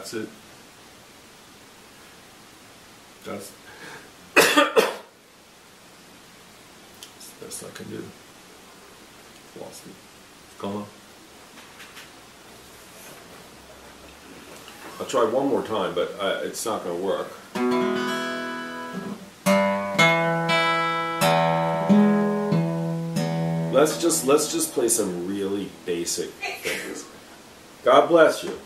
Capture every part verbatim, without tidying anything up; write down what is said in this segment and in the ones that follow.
that's it. That's, that's the best I can do. Lost it. It's gone. I'll try one more time, but uh, it's not going to work. Let's just let's just play some really basic things. God bless you.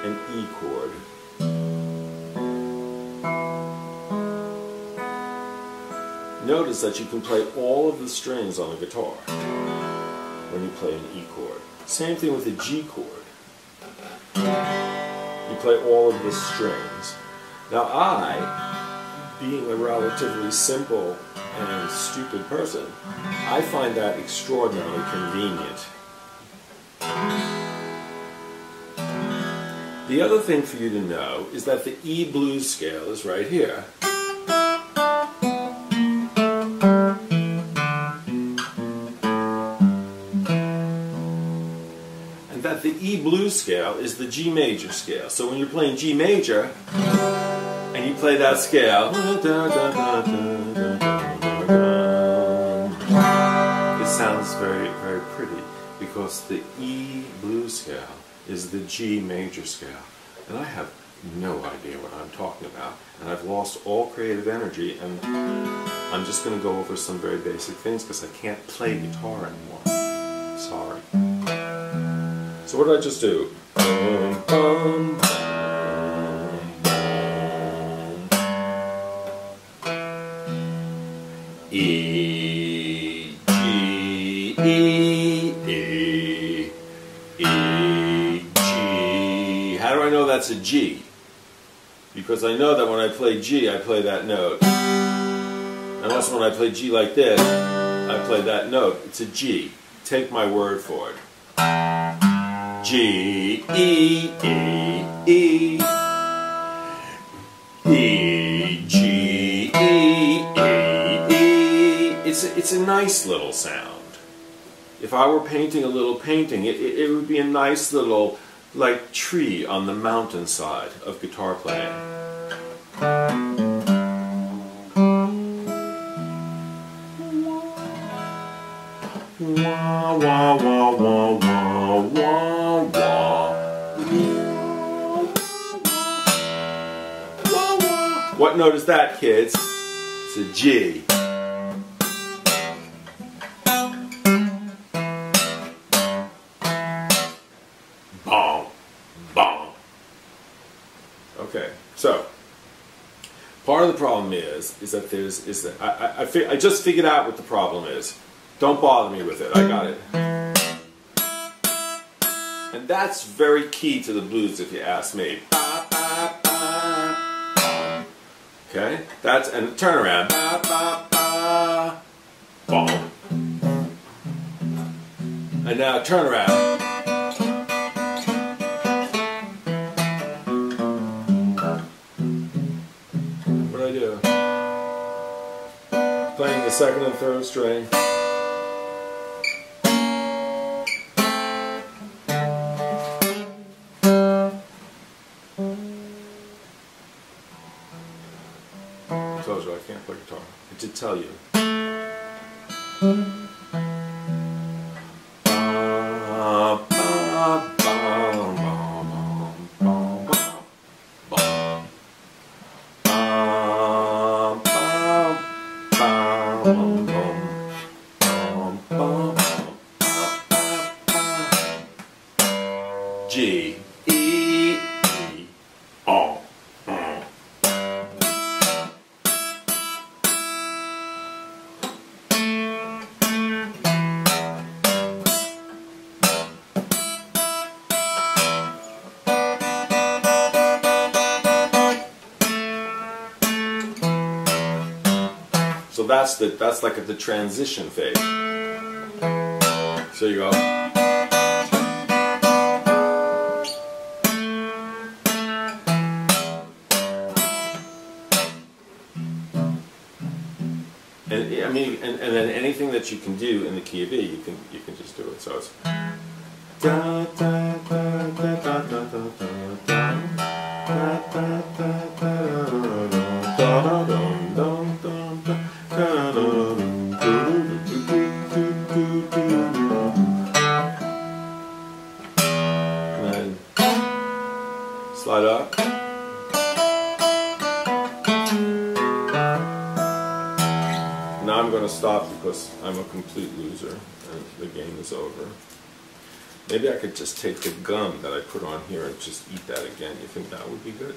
An E chord. Notice that you can play all of the strings on a guitar when you play an E chord. Same thing with a G chord. You play all of the strings. Now I, being a relatively simple and stupid person, I find that extraordinarily convenient. The other thing for you to know is that the E blues scale is right here. And that the E blues scale is the G major scale. So when you're playing G major, and you play that scale, it sounds very, very pretty, because the E blues scale is the G major scale. And I have no idea what I'm talking about, and I've lost all creative energy, and I'm just going to go over some very basic things because I can't play guitar anymore. Sorry. So what did I just do? Bum, bum, bum. E, G, E, E, E, G. How do I know that's a G? Because I know that when I play G, I play that note. And also when I play G like this, I play that note. It's a G. Take my word for it. G, E, E, E. E, G, E, E. It's a, it's a nice little sound. If I were painting a little painting, it, it, it would be a nice little, like, tree on the mountainside of guitar playing. Wah, wah, wah, wah, wah, wah, wah. What note is that, kids? It's a G. Okay, so part of the problem is is that there's is that I I, I, fi I just figured out what the problem is. Don't bother me with it. I got it, and that's very key to the blues, if you ask me. Okay, that's and turn around. And now turn around. Playing the second and third string. I told you I can't play guitar. I did tell you. G, E, E, O, O. So that's the that's like at the transition phase. So you go. I mean, and, and then anything that you can do in the key of E, you can you can just do it. So it's da da da da da da da da da. Slide up. Now I'm going to stop because I'm a complete loser and the game is over. Maybe I could just take the gum that I put on here and just eat that again. You think that would be good?